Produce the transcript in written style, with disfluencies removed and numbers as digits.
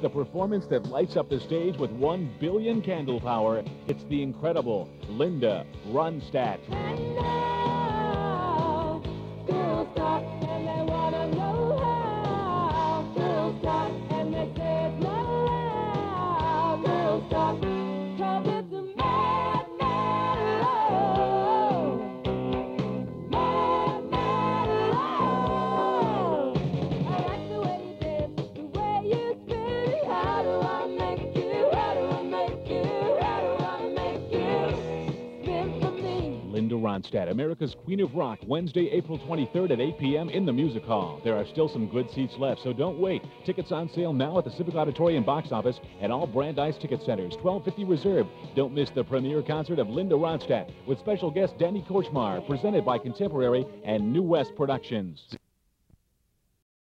With a performance that lights up the stage with 1 billion candle power, it's the incredible Linda Ronstadt. And now, girls talk and they want to know how. Girls talk and they say it loud. Girls talk, cause it's a mad, mad love. Mad, mad love. I like the way you dance, the way you spin. How do I make you, how do I make you, how do I make you spin for me? Linda Ronstadt, America's Queen of Rock, Wednesday, April 23rd at 8 p.m. in the Music Hall. There are still some good seats left, so don't wait. Tickets on sale now at the Civic Auditorium box office and all Brandeis ticket centers, $12.50 reserved. Don't miss the premiere concert of Linda Ronstadt with special guest Danny Kortchmar, presented by Contemporary and New West Productions.